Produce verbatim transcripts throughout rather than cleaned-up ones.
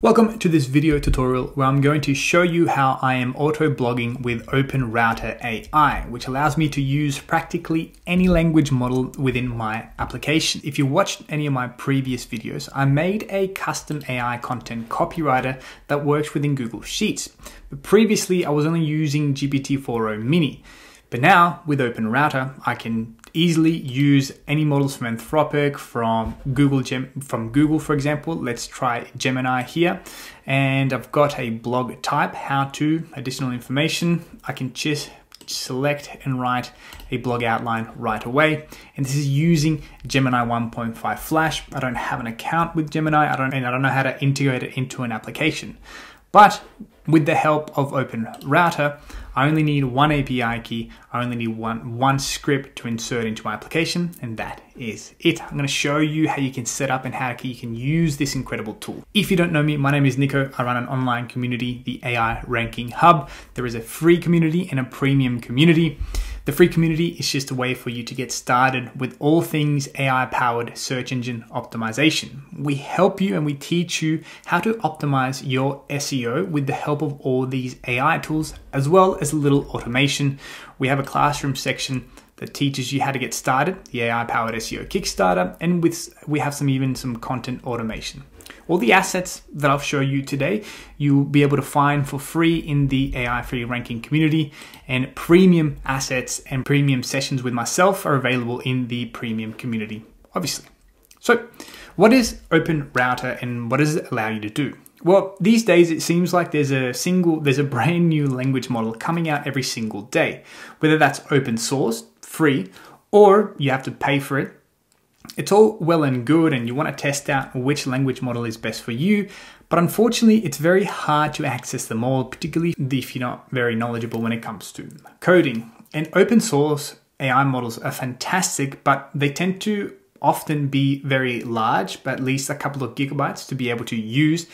Welcome to this video tutorial where I'm going to show you how I am auto-blogging with OpenRouter A I, which allows me to use practically any language model within my application. If you watched any of my previous videos, I made a custom A I content copywriter that works within Google Sheets. But previously, I was only using G P T four point oh Mini. But now, with OpenRouter, I can easily use any models from Anthropic, from Google, from Google, for example. Let's try Gemini here. And I've got a blog type, how to, additional information. I can just select and write a blog outline right away. And this is using Gemini one point five Flash. I don't have an account with Gemini. I don't, and I don't know how to integrate it into an application. But with the help of OpenRouter, I only need one A P I key, I only need one, one script to insert into my application, and that is it. I'm gonna show you how you can set up and how you can use this incredible tool. If you don't know me, my name is Nico. I run an online community, the A I Ranking Hub. There is a free community and a premium community. The free community is just a way for you to get started with all things A I-powered search engine optimization. We help you and we teach you how to optimize your S E O with the help of all these A I tools, as well as a little automation. We have a classroom section that teaches you how to get started, the A I-powered S E O Kickstarter, and with we have some even some content automation. All the assets that I'll show you today, you'll be able to find for free in the A I Free Ranking community, and premium assets and premium sessions with myself are available in the premium community, obviously. So what is OpenRouter and what does it allow you to do? Well, these days it seems like there's a single, there's a brand new language model coming out every single day, whether that's open source, free, or you have to pay for it. It's all well and good and you want to test out which language model is best for you, but unfortunately it's very hard to access them all, particularly if you're not very knowledgeable when it comes to coding. And open source A I models are fantastic, but they tend to often be very large, but at least a couple of gigabytes to be able to use.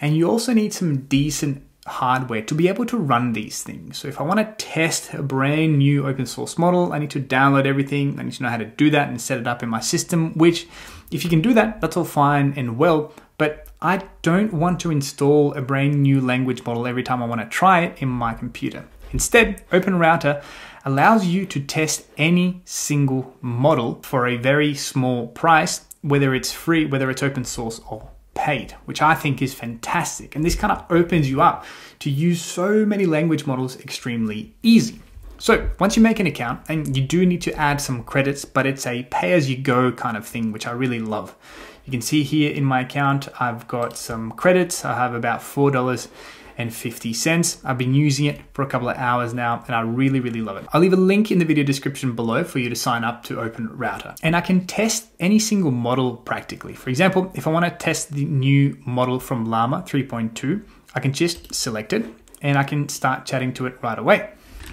And you also need some decent hardware to be able to run these things. So if I want to test a brand new open source model, I need to download everything. I need to know how to do that and set it up in my system, which if you can do that, that's all fine and well, but I don't want to install a brand new language model every time I want to try it in my computer. Instead, OpenRouter allows you to test any single model for a very small price, whether it's free, whether it's open source or paid, which I think is fantastic. And this kind of opens you up to use so many language models extremely easy. So once you make an account, and you do need to add some credits, but it's a pay-as-you-go kind of thing, which I really love. You can see here in my account, I've got some credits. I have about four dollars and fifty cents. I've been using it for a couple of hours now, and I really, really love it. I'll leave a link in the video description below for you to sign up to OpenRouter. And I can test any single model practically. For example, if I want to test the new model from Llama three point two, I can just select it and I can start chatting to it right away.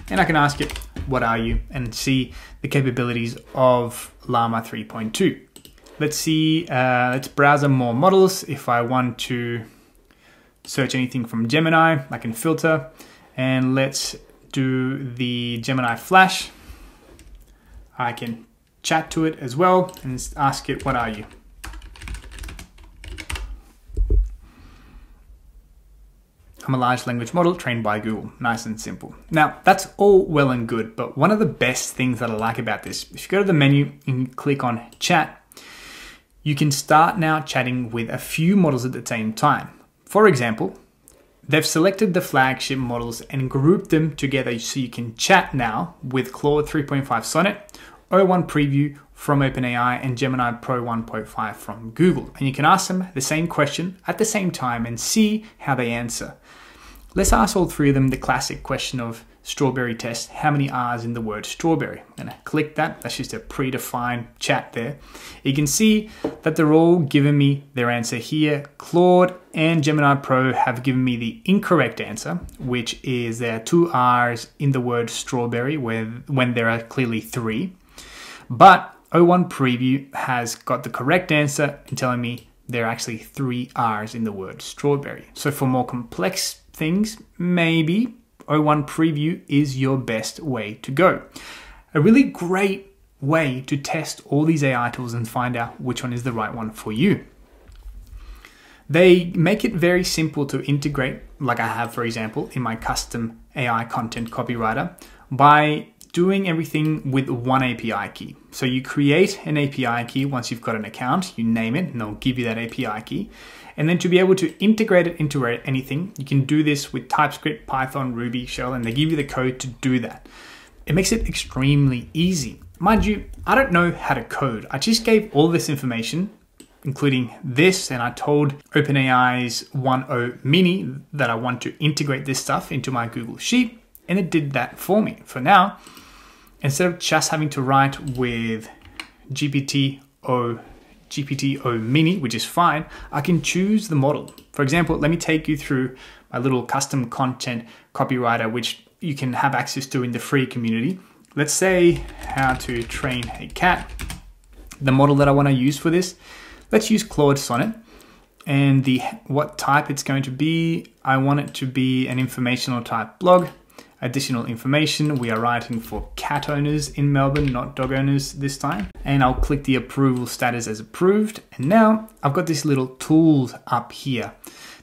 And I can ask it, what are you? And see the capabilities of Llama three point two. Let's see, uh, let's browse more models. If I want to search anything from Gemini, I can filter, and let's do the Gemini Flash. I can chat to it as well and ask it, what are you? I'm a large language model trained by Google, nice and simple. Now that's all well and good, but one of the best things that I like about this, if you go to the menu and you click on chat, you can start now chatting with a few models at the same time. For example, they've selected the flagship models and grouped them together so you can chat now with Claude three point five Sonnet, O one Preview from OpenAI, and Gemini Pro one point five from Google. And you can ask them the same question at the same time and see how they answer. Let's ask all three of them the classic question of strawberry test, how many R's in the word strawberry? And I click that, that's just a predefined chat there. You can see that they're all giving me their answer here. Claude and Gemini Pro have given me the incorrect answer, which is there are two R's in the word strawberry when there are clearly three. But O one Preview has got the correct answer and telling me there are actually three R's in the word strawberry. So for more complex things, maybe O one Preview is your best way to go. A really great way to test all these A I tools and find out which one is the right one for you. They make it very simple to integrate, like I have, for example, in my custom A I content copywriter, by doing everything with one A P I key. So you create an A P I key once you've got an account, you name it, and they'll give you that A P I key. And then to be able to integrate it into anything, you can do this with TypeScript, Python, Ruby, Shell, and they give you the code to do that. It makes it extremely easy. Mind you, I don't know how to code. I just gave all this information, including this, and I told OpenAI's one point oh mini that I want to integrate this stuff into my Google Sheet, and it did that for me. For now, instead of just having to write with G P T O, G P T O mini, which is fine, I can choose the model. For example, let me take you through my little custom content copywriter, which you can have access to in the free community. Let's say how to train a cat. The model that I want to use for this, let's use Claude Sonnet, and the what type it's going to be. I want it to be an informational type blog. Additional information, we are writing for cat owners in Melbourne, not dog owners this time. And I'll click the approval status as approved. And now I've got this little tool up here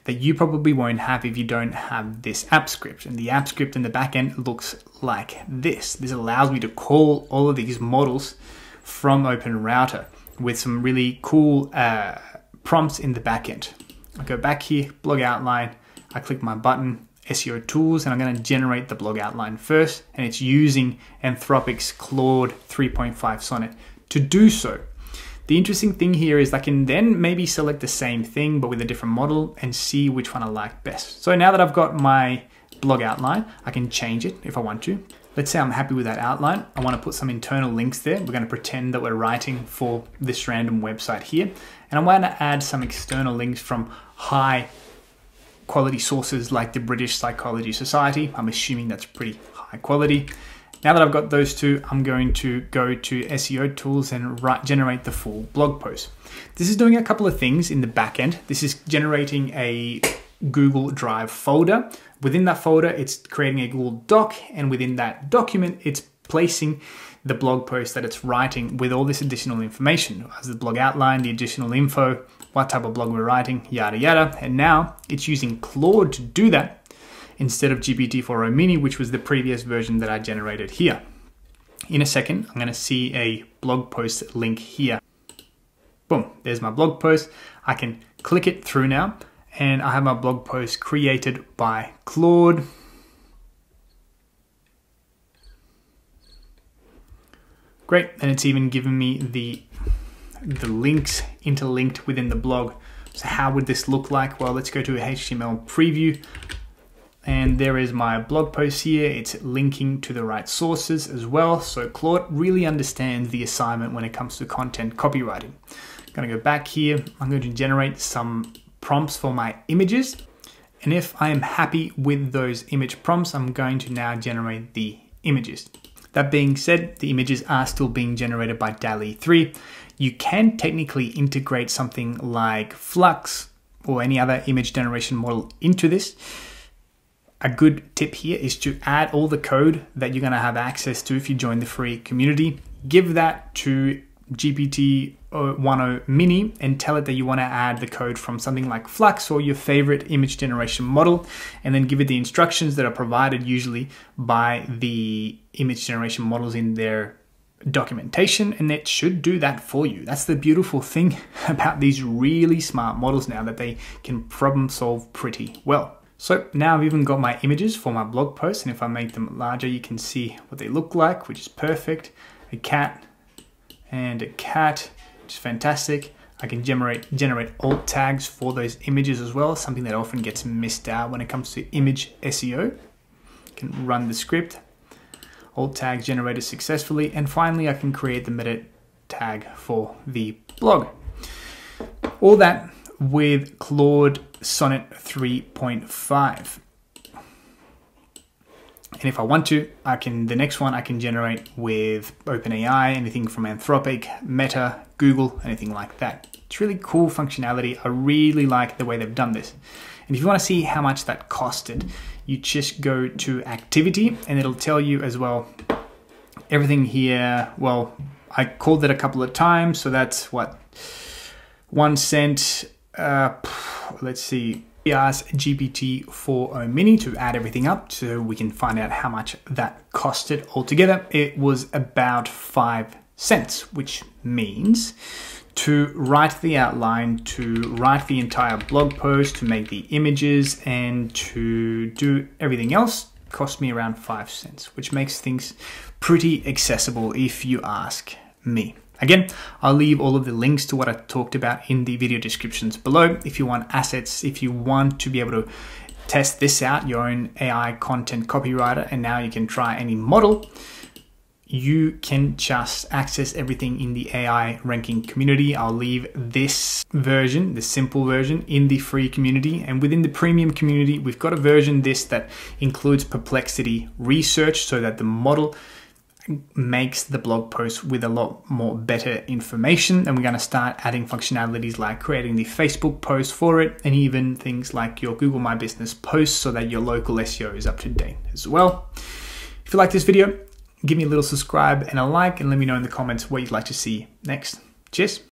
that you probably won't have if you don't have this app script. And the app script in the backend looks like this. This allows me to call all of these models from OpenRouter with some really cool uh, prompts in the backend. I go back here, blog outline, I click my button, S E O tools, and I'm going to generate the blog outline first, and it's using Anthropic's Claude three point five Sonnet to do so. The interesting thing here is I can then maybe select the same thing but with a different model and see which one I like best. So now that I've got my blog outline, I can change it if I want to. Let's say I'm happy with that outline. I want to put some internal links there. We're going to pretend that we're writing for this random website here, and I'm going to add some external links from high quality sources like the British Psychology Society. I'm assuming that's pretty high quality. Now that I've got those two, I'm going to go to S E O tools and write, generate the full blog post. This is doing a couple of things in the back end. This is generating a Google Drive folder. Within that folder, it's creating a Google Doc, and within that document, it's placing the blog post that it's writing with all this additional information, as the blog outline, the additional info, what type of blog we're writing, yada, yada. And now it's using Claude to do that instead of G P T four point oh mini, which was the previous version that I generated here. In a second, I'm gonna see a blog post link here. Boom, there's my blog post. I can click it through now, and I have my blog post created by Claude. Great, and it's even given me the, the links interlinked within the blog. So how would this look like? Well, let's go to a H T M L preview, and there is my blog post here. It's linking to the right sources as well. So Claude really understands the assignment when it comes to content copywriting. I'm gonna go back here. I'm going to generate some prompts for my images. And if I am happy with those image prompts, I'm going to now generate the images. That being said, the images are still being generated by DALL-E three. You can technically integrate something like Flux or any other image generation model into this. A good tip here is to add all the code that you're going to have access to if you join the free community. Give that to G P T one point oh mini and tell it that you want to add the code from something like Flux or your favorite image generation model, and then give it the instructions that are provided usually by the image generation models in their documentation, and it should do that for you. That's the beautiful thing about these really smart models now, that they can problem solve pretty well. So now I've even got my images for my blog posts, and if I make them larger, you can see what they look like, which is perfect. A cat and a cat, which is fantastic. I can generate generate alt tags for those images as well, something that often gets missed out when it comes to image S E O. I can run the script, alt tag generated successfully, and finally I can create the meta tag for the blog. All that with Claude Sonnet three point five. And if I want to, I can, the next one I can generate with OpenAI, anything from Anthropic, Meta, Google, anything like that. It's really cool functionality. I really like the way they've done this. And if you want to see how much that costed, you just go to activity, and it'll tell you as well everything here. Well, I called it a couple of times, so that's what, one cent, uh, let's see. We asked G P T four point oh Mini to add everything up so we can find out how much that costed altogether. It was about five cents, which means to write the outline, to write the entire blog post, to make the images, and to do everything else cost me around five cents, which makes things pretty accessible if you ask me. Again, I'll leave all of the links to what I talked about in the video descriptions below. If you want assets, if you want to be able to test this out, your own A I content copywriter, and now you can try any model, you can just access everything in the A I ranking community. I'll leave this version, the simple version, in the free community. And within the premium community, we've got a version this that includes perplexity research so that the model makes the blog post with a lot more better information. And we're going to start adding functionalities like creating the Facebook post for it, and even things like your Google My Business posts so that your local S E O is up to date as well. If you like this video, give me a little subscribe and a like, and let me know in the comments what you'd like to see next. Cheers.